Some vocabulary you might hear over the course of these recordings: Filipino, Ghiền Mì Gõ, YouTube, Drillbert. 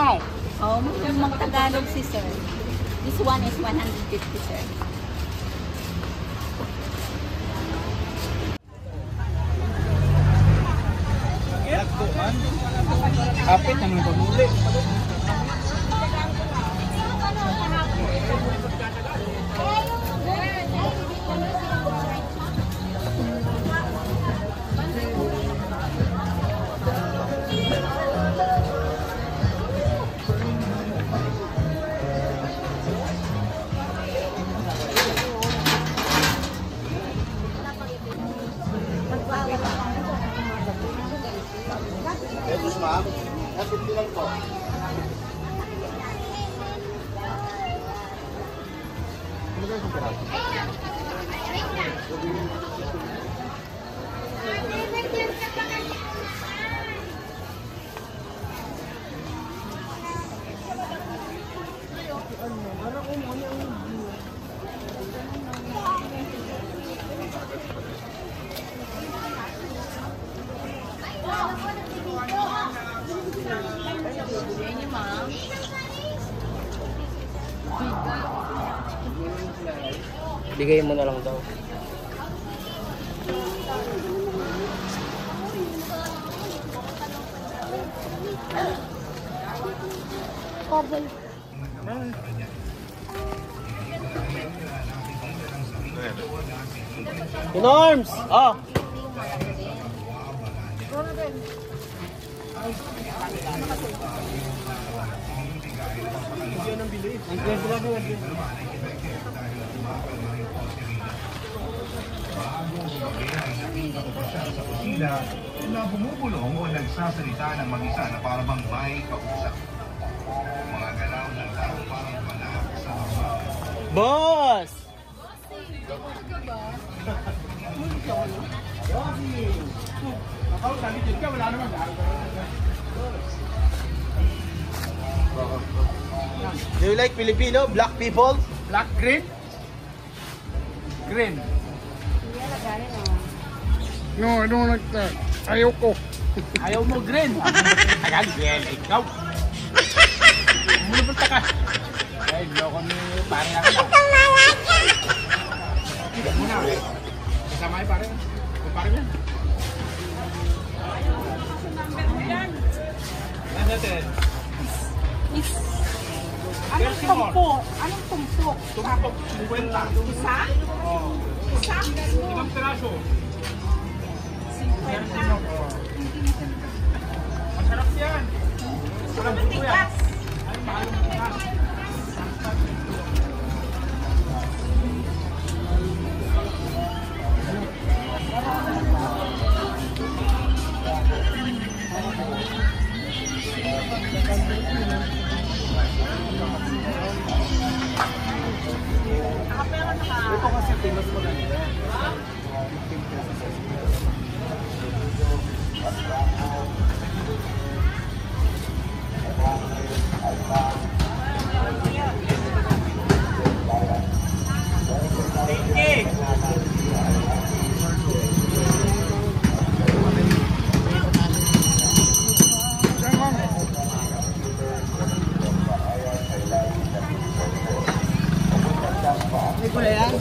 Tagalog. Oh, mga Tagalog si sir. This one is 150 sir. Kapit naman pamuli. Bigay mo na lang daw. Pardon. In arms! Oh! Sa kusina na bumubulong o nagsasalita ng mag-isa na para bang may kausap. Mga galaw ng tao parang panak sa mga. Boss! Do you like Filipino? Black people? Black green? Green. No, I don't like that. Ayoko. Ayaw mo green. Tagal green. Ikaw. Muna ka. Ay, loko ni pare ako. Ikaw muna. Kasama ay pare. Pare yan. Nandate. Is. Anong tumpo? Anong tumpo? Tumpo 50. Isa? Oo. Isa? Ibang peraso. Masarap yan. Masarap dito yan. Ay, mahal mo na. Ito kasi famous mo na nila. Black,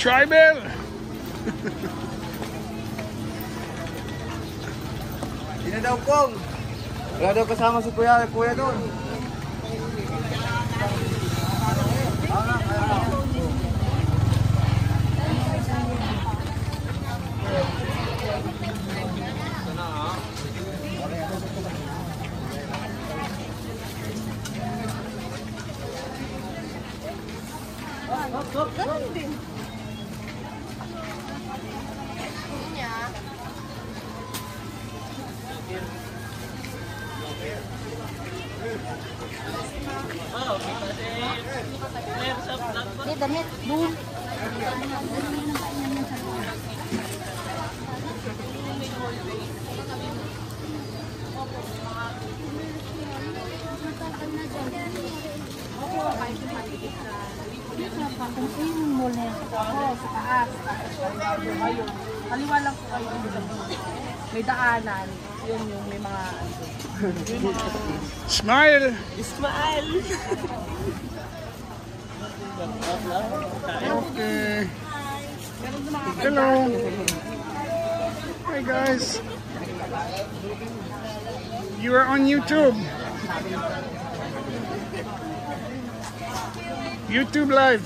Tribal! Hindi na daw kong. Wala daw kasama si kuya. Kuya doon. Ganun din. Damit doon. May daanan. Yun yung may mga... Smile! Smile! Okay. Hello. Hi guys. You are on YouTube. YouTube live.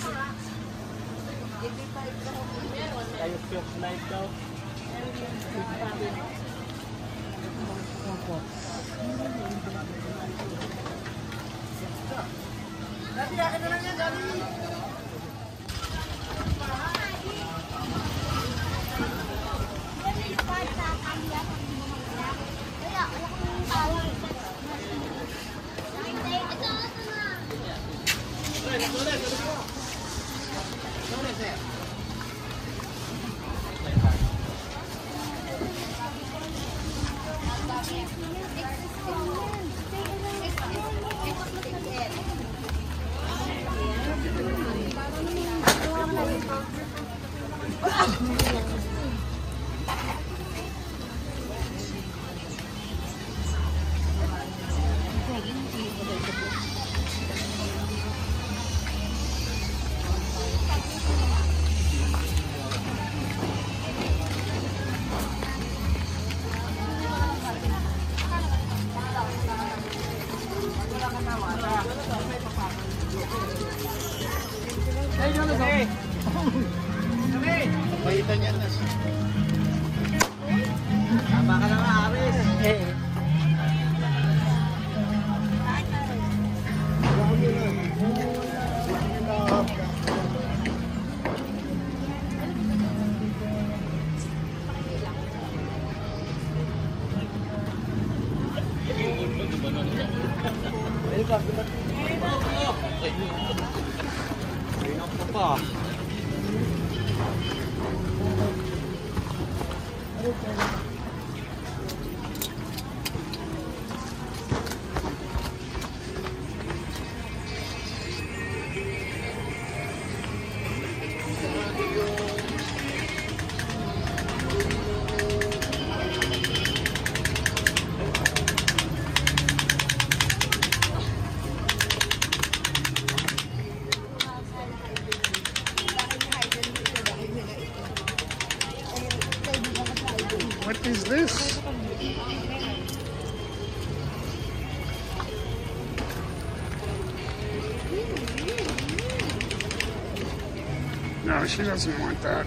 No, she doesn't want that.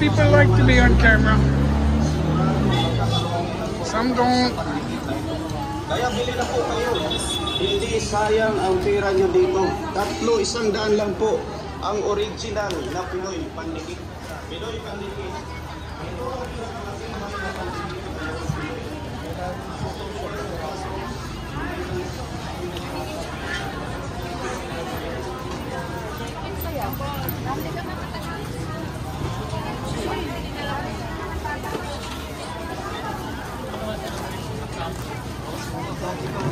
people like to be on camera. Some don't. Kaya bili na po kayo. Hindi sayang ang pera nyo dito. 300 lang po ang original na Pinoy panikit. Pinoy panikit. Ito ang pinakasin na panikit. Hãy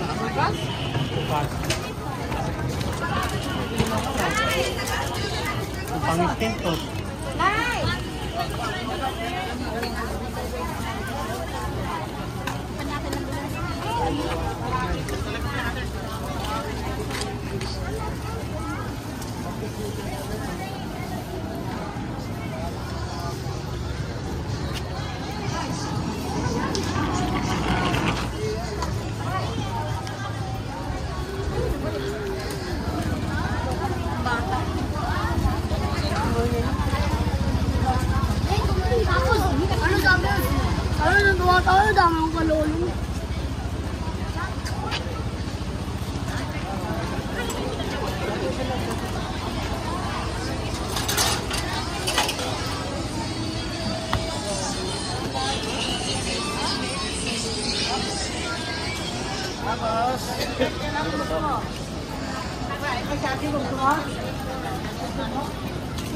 subscribe cho kênh Ghiền Mì Gõ để không bỏ lỡ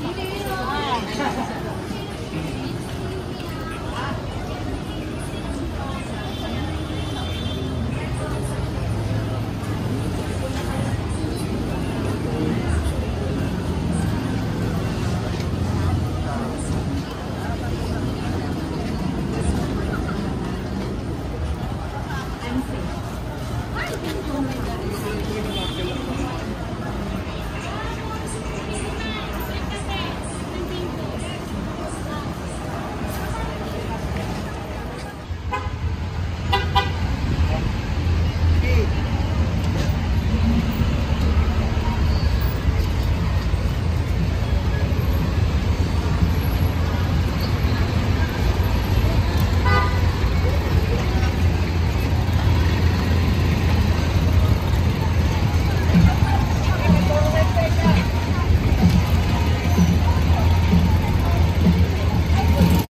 những video hấp dẫn.